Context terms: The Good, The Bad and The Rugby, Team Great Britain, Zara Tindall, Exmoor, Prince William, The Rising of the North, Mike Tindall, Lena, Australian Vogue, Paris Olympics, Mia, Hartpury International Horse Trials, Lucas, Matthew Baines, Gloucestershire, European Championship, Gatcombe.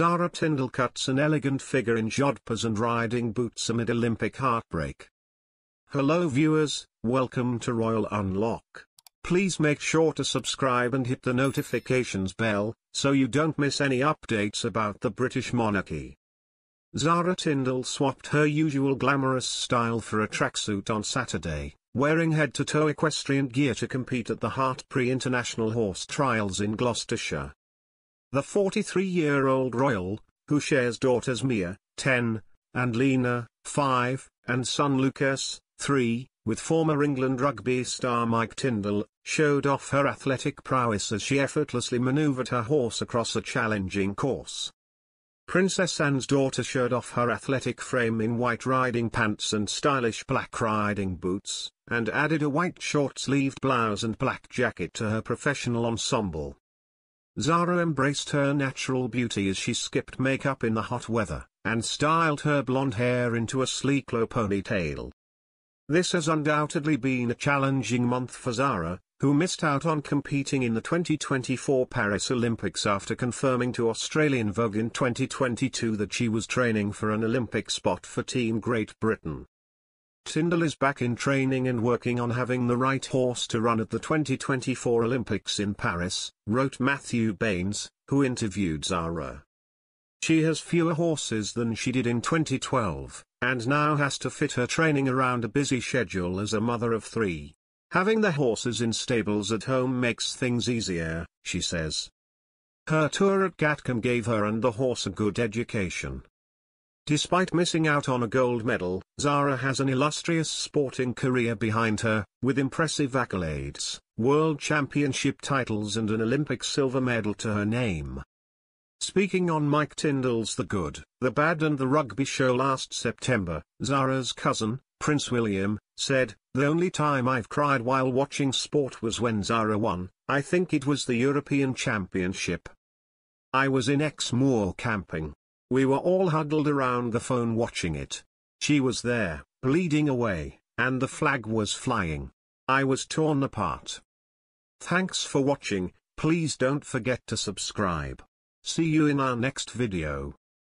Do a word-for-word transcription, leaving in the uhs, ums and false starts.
Zara Tindall cuts an elegant figure in jodhpurs and riding boots amid Olympic heartbreak. Hello viewers, welcome to Royal Unlock. Please make sure to subscribe and hit the notifications bell, so you don't miss any updates about the British monarchy. Zara Tindall swapped her usual glamorous style for a tracksuit on Saturday, wearing head-to-toe equestrian gear to compete at the Hartpury International Horse Trials in Gloucestershire. The forty-three-year-old royal, who shares daughters Mia, ten, and Lena, five, and son Lucas, three, with former England rugby star Mike Tindall, showed off her athletic prowess as she effortlessly manoeuvred her horse across a challenging course. Princess Anne's daughter showed off her athletic frame in white riding pants and stylish black riding boots, and added a white short-sleeved blouse and black jacket to her professional ensemble. Zara embraced her natural beauty as she skipped makeup in the hot weather, and styled her blonde hair into a sleek low ponytail. This has undoubtedly been a challenging month for Zara, who missed out on competing in the twenty twenty-four Paris Olympics after confirming to Australian Vogue in twenty twenty-two that she was training for an Olympic spot for Team Great Britain. Tindall is back in training and working on having the right horse to run at the twenty twenty-four Olympics in Paris, wrote Matthew Baines, who interviewed Zara. She has fewer horses than she did in twenty twelve, and now has to fit her training around a busy schedule as a mother of three. Having the horses in stables at home makes things easier, she says. Her tour at Gatcombe gave her and the horse a good education. Despite missing out on a gold medal, Zara has an illustrious sporting career behind her, with impressive accolades, world championship titles and an Olympic silver medal to her name. Speaking on Mike Tindall's The Good, The Bad and The Rugby show last September, Zara's cousin, Prince William, said, "The only time I've cried while watching sport was when Zara won. I think it was the European Championship. I was in Exmoor camping. We were all huddled around the phone watching it. She was there, bleeding away, and the flag was flying. I was torn apart." Thanks for watching, please don't forget to subscribe. See you in our next video.